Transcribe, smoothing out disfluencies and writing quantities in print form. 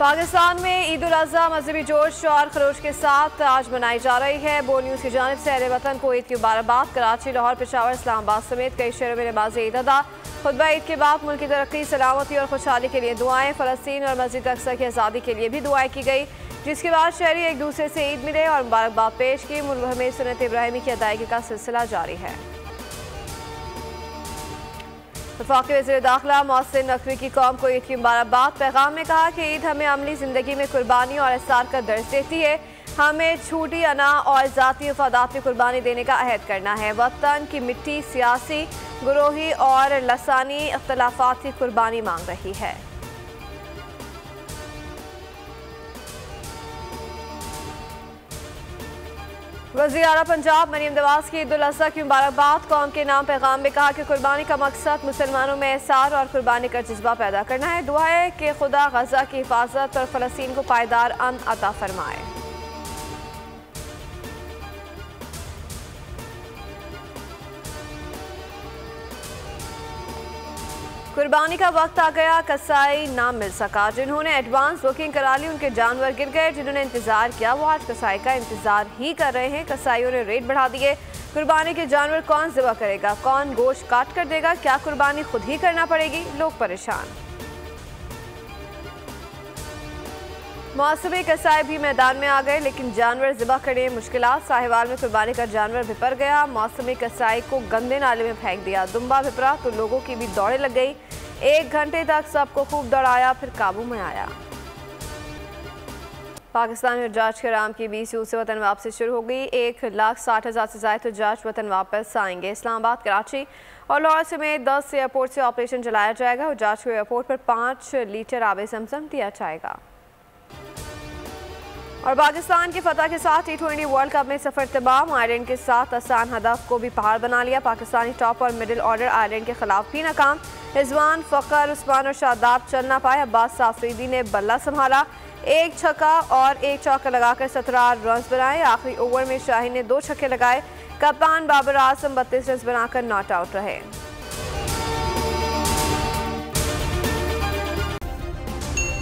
पाकिस्तान में ईद उल अजहा मजहबी जोश और खरोश के साथ आज मनाई जा रही है। बोल न्यूज़ की जानिब से अहले वतन को ईद की मुबारकबाद। कराची, लाहौर, पेशावर, इस्लामाबाद समेत कई शहरों में नमाज़े ईद अदा। खुतबा ईद के बाद मुल्क की तरक्की, सलामती और खुशहाली के लिए दुआएं। फ़लस्तीन और मस्जिद अक्सा की आज़ादी के लिए भी दुआएं की गई, जिसके बाद शहरी एक दूसरे से ईद मिले और मुबारकबाद पेश की। मुल्क में सुन्नत इब्राहिमी की अदायगी का सिलसिला जारी है। वफाकी वज़ीर दाखिला मोहसिन नकवी की कौम को ईद की मुबारकबाद। पैगाम में कहा कि ईद हमें अमली ज़िंदगी में कुर्बानी और एहसार का दर्ज देती है। हमें छूटी अना और ज़ाती मफादात में कुर्बानी देने का अहद करना है। वतन की मिट्टी सियासी, गुरोही और लसानी इख्तलाफात की कुर्बानी मांग रही है। वज़ीर आला पंजाब मरियम नवाज़ की ईद उल अजहा की मुबारकबाद। कौम के नाम पैगाम में कहा कि कुर्बानी का मकसद मुसलमानों में एहसार और कुर्बानी का जज्बा पैदा करना है। दुआ है कि खुदा गजा की हिफाजत और फ़लस्तीन को पायदार अमन अता फरमाए। कुर्बानी का वक्त आ गया, कसाई ना मिल सका। जिन्होंने एडवांस बुकिंग करा ली उनके जानवर गिर गए, जिन्होंने इंतजार किया वो आज कसाई का इंतजार ही कर रहे हैं। कसाईयों ने रेट बढ़ा दिए। कुर्बानी के जानवर कौन ज़बह करेगा, कौन गोश्त काट कर देगा, क्या कुर्बानी खुद ही करना पड़ेगी? लोग परेशान। मौसमी कसाई भी मैदान में आ गए, लेकिन जानवर ज़िबा करने में मुश्किल। साहिवाल में कुर्बानी का जानवर भिपर गया। मौसमी कसाई को गंदे नाले में फेंक दिया। दुम्बा भिपरा तो लोगों की भी दौड़ें लग गई। 1 घंटे तक सबको खूब दौड़ाया, फिर काबू में आया। पाकिस्तान में हज्जाज कराम की 20 जून से वतन वापसी शुरू हो गई। 1,60,000 से ज़ायद हज्जाज वतन वापस आएंगे। इस्लामाबाद, कराची और लाहौर समेत 10 एयरपोर्ट से ऑपरेशन चलाया जाएगा। हज्जाज को एयरपोर्ट पर 5 लीटर आब समसम दिया जाएगा। और पाकिस्तान की फतह के साथ T20 वर्ल्ड कप में सफर तमाम। आयरलैंड के साथ आसान हदफ को भी पहाड़ बना लिया। पाकिस्तानी टॉप और मिडिल ऑर्डर आयरलैंड के खिलाफ भी नाकाम। रिजवान, फखर, उस्मान और शादाब चल ना पाए। अब्बास साफरीदी ने बल्ला संभाला, 1 छक्का और 1 चौका लगाकर 17 रन बनाए। आखिरी ओवर में शाहीन ने 2 छक्के लगाए। कप्तान बाबर आजम 32 रन बनाकर नॉट आउट रहे।